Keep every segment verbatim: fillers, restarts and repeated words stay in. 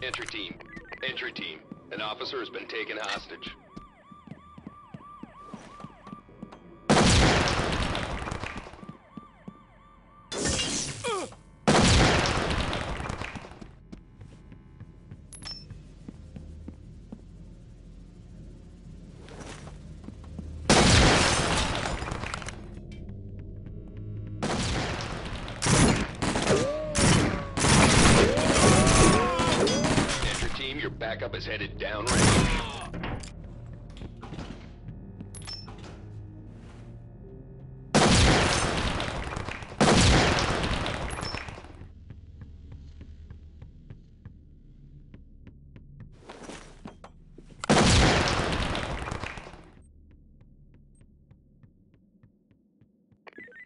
Entry team, entry team, an officer has been taken hostage. Backup is headed downrange.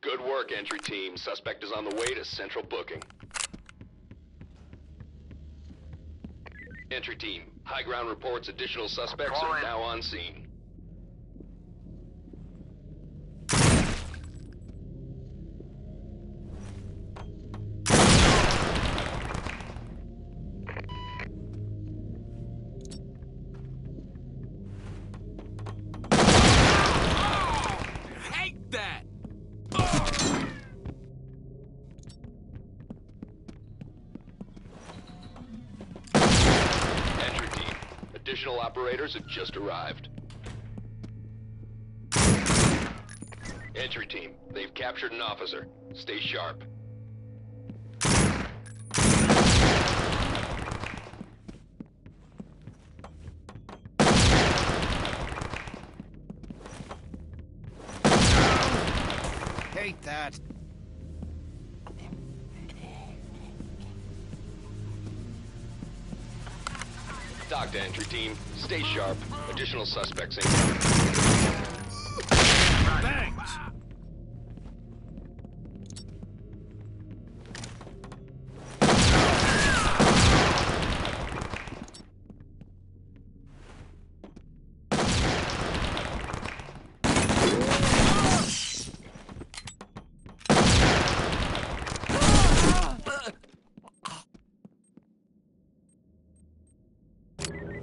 Good work, entry team. Suspect is on the way to central booking. Entry team, high ground reports additional suspects are now on scene. Additional operators have just arrived. Entry team, they've captured an officer. Stay sharp. Hate that. Dock to entry team. Stay sharp. Additional suspects incoming. Thanks.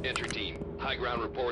Entry team, high ground reports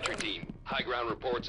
Entry team, high ground reports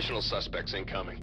Additional suspects incoming.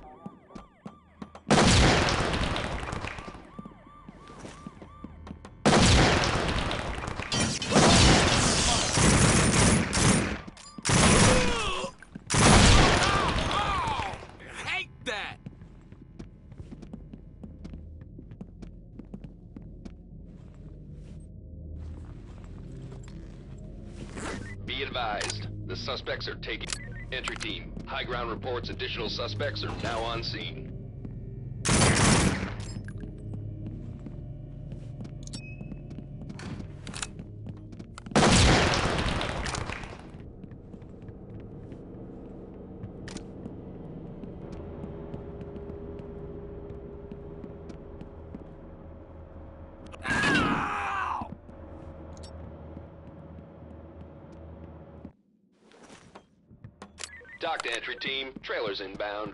Advised. The suspects are taken. Entry team, high ground reports additional suspects are now on scene. Dock to entry team, trailers inbound.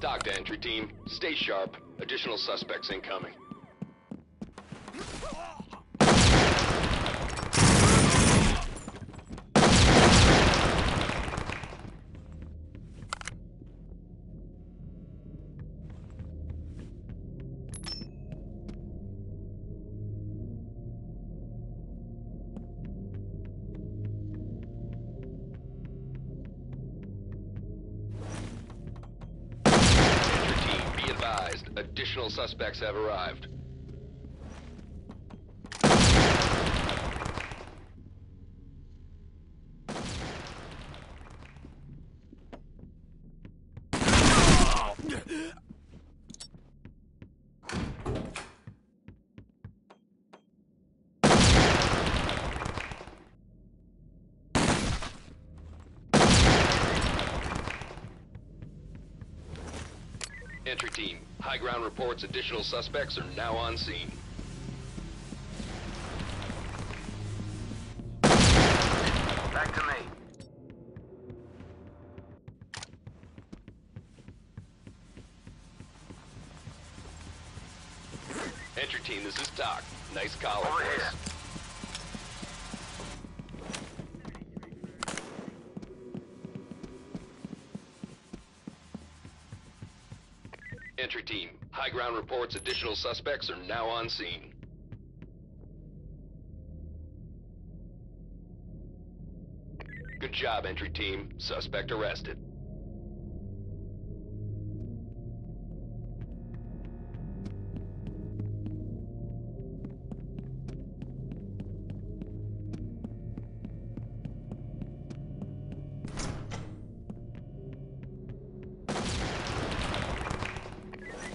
Dock to entry team, stay sharp. Additional suspects incoming. Additional suspects have arrived. Entry team, high ground reports additional suspects are now on scene. Back to me. Entry team, this is Doc. Nice collar, boys. Entry team, high ground reports additional suspects are now on scene. Good job, entry team. Suspect arrested.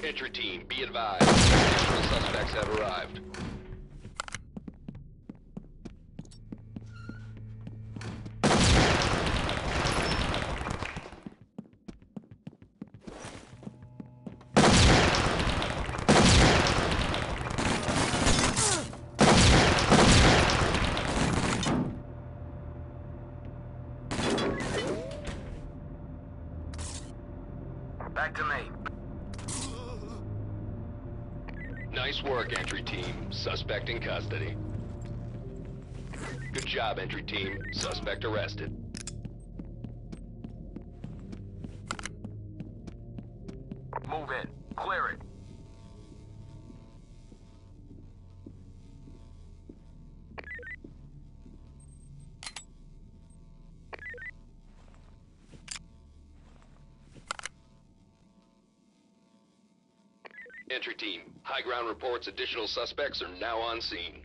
Entry team, be advised. Additional suspects have arrived. Back to me. Nice work, entry team. Suspect in custody. Good job, entry team. Suspect arrested. Move in. Clear it. Entry team, high ground reports additional suspects are now on scene.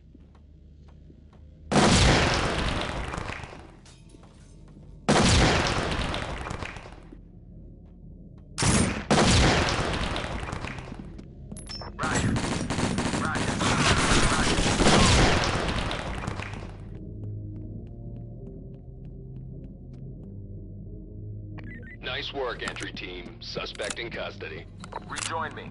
Nice work, entry team. Suspect in custody. Rejoin me.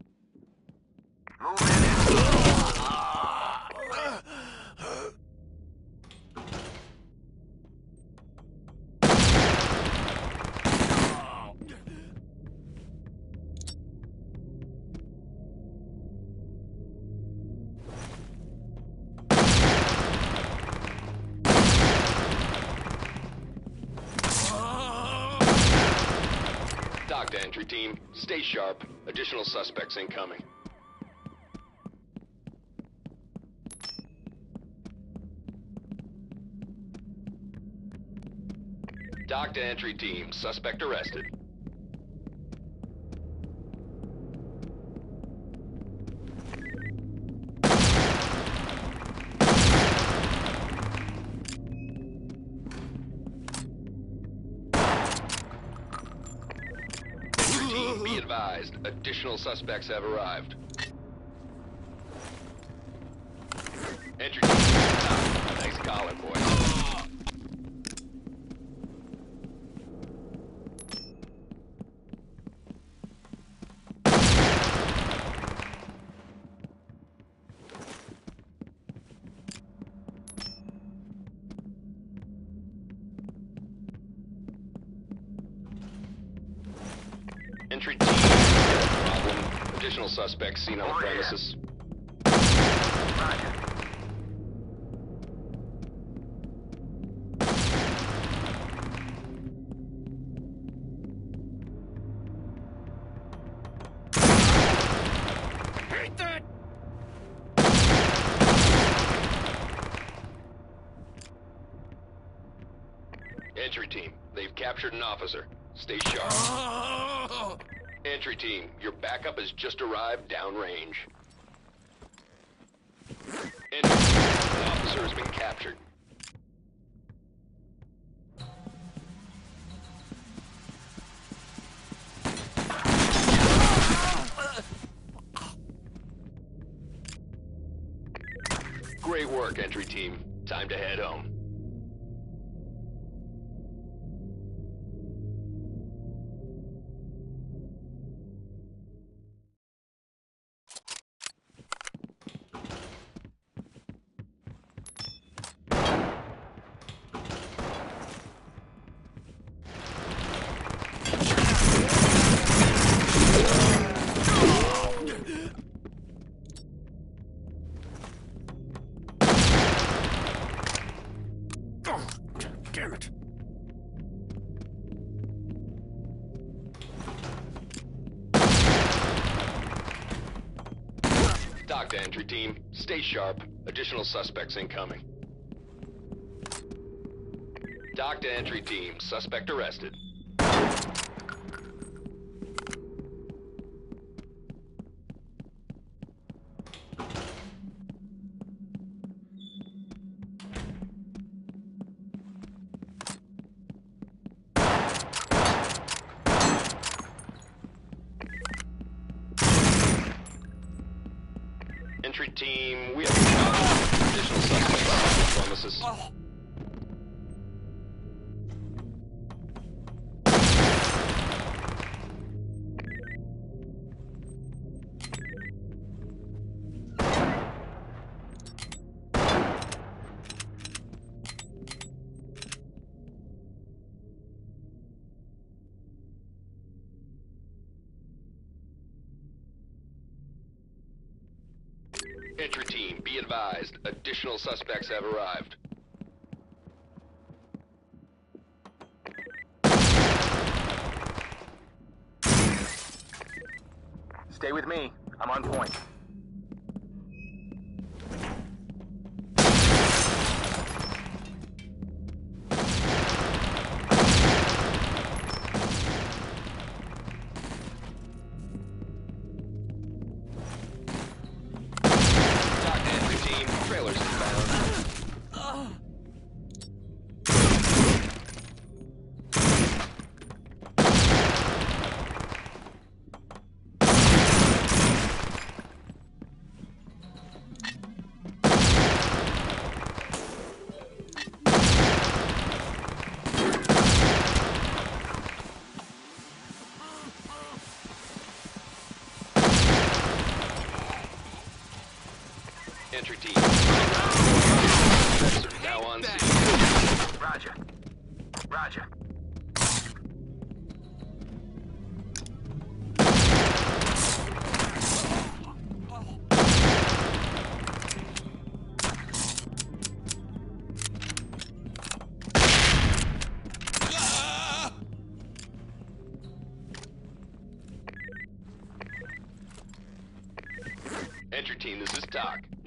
Entry team, stay sharp. Additional suspects incoming. Dock to entry team, suspect arrested. Additional suspects have arrived. Entry team, stop. Nice collar, boys. Entry team, problem. Additional suspects seen on the premises. Roger. Entry team, they've captured an officer. Stay sharp. Oh. Entry team, your backup has just arrived downrange. Entry team, an officer has been captured. Great work, entry team. Time to head home. Damn it. Dock to entry team. Stay sharp. Additional suspects incoming. Dock to entry team. Suspect arrested. Red team, we have uh, additional suspects on the premises. Uh. Entry team, be advised, additional suspects have arrived. Stay with me, I'm on point. Entry team. Suspects are now on scene. Roger. Roger. Entry team, this is Doc.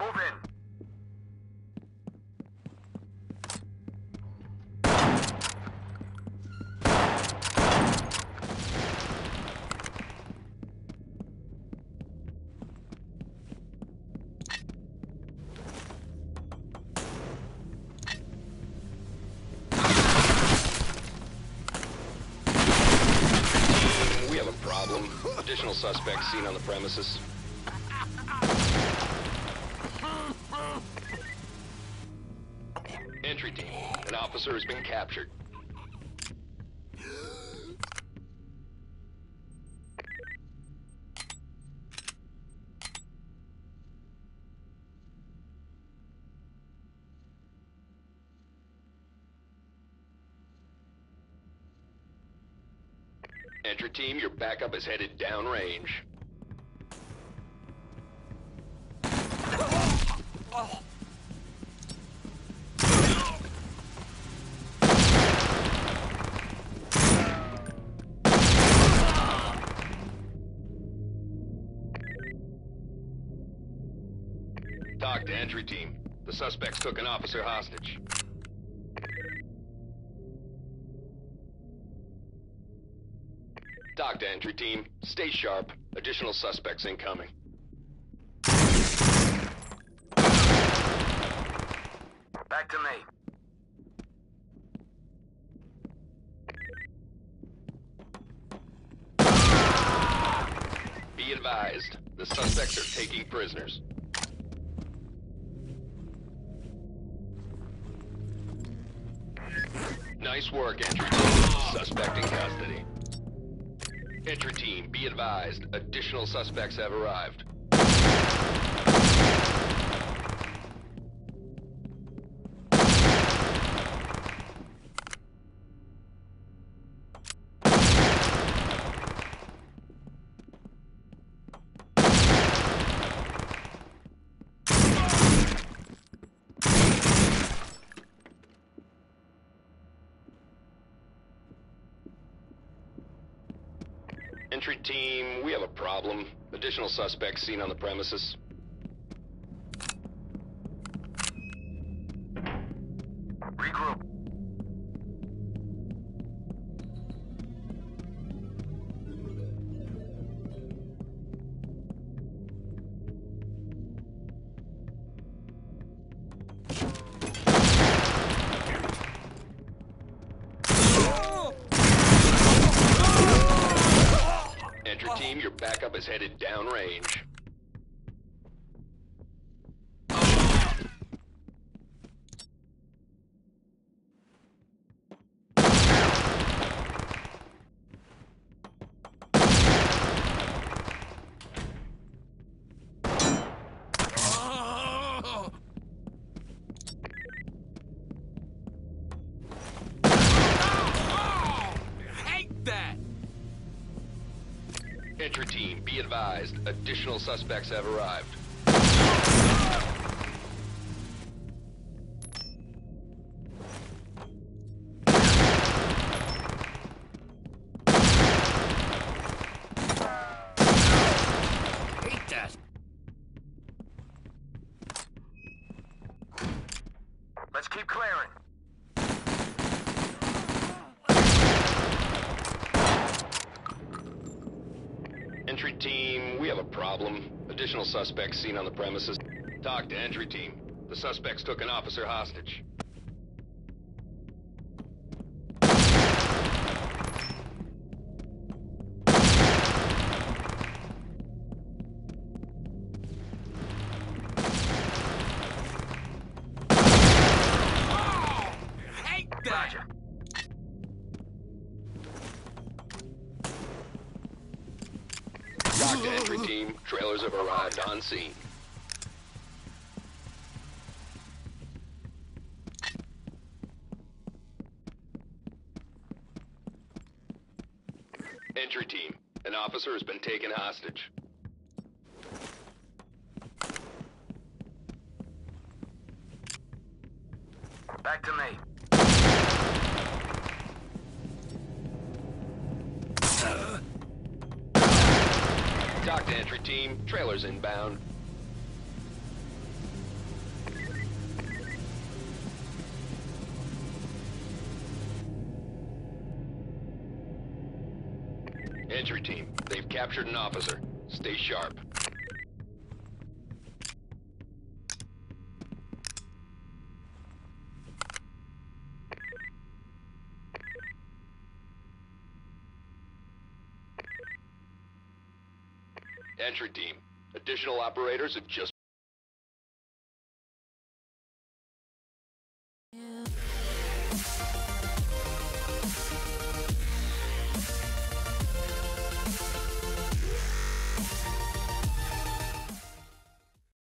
Move in. Additional suspects seen on the premises. Entry team, an officer has been captured. Entry team, your backup is headed downrange. Talk to entry team. The suspects took an officer hostage. Talk to entry team. Stay sharp. Additional suspects incoming. Back to me. Be advised, the suspects are taking prisoners. Nice work, entry team. Suspect in custody. Entry team, be advised, additional suspects have arrived. Entry team, we have a problem. Additional suspects seen on the premises. Regroup. Oh! team, your backup is headed downrange. Entry team, be advised, additional suspects have arrived. Hate that. Let's keep clearing. Entry team, we have a problem. Additional suspects seen on the premises. Talk to entry team. The suspects took an officer hostage. Oh, I hate that! Roger. Talk to entry team. Trailers have arrived on scene. Entry team, an officer has been taken hostage. Back to me. Talk to entry team. Trailers inbound. Entry team, they've captured an officer. Stay sharp. Entry team, additional operators have just